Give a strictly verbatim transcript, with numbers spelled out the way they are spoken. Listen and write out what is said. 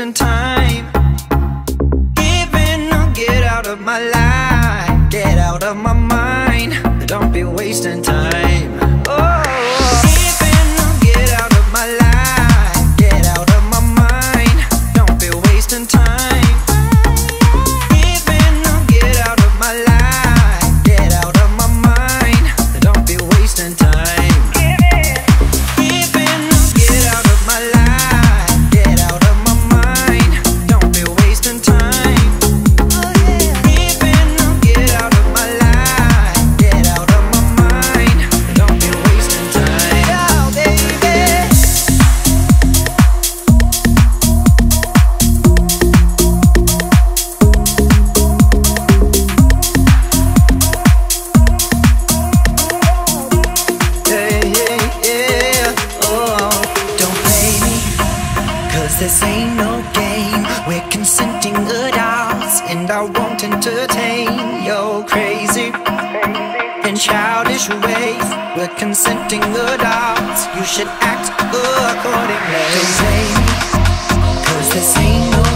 wasting time. Even though, get out of my life, get out of my mind. Don't be wasting time. Oh, even though, get out of my life, get out of my mind. Don't be wasting time. Even though, get out of my life, get out of my mind. Don't be wasting time. This ain't no game, we're consenting adults, and I won't entertain your crazy and childish ways. We're consenting adults, you should act accordingly. Don't blame me, cause this ain't no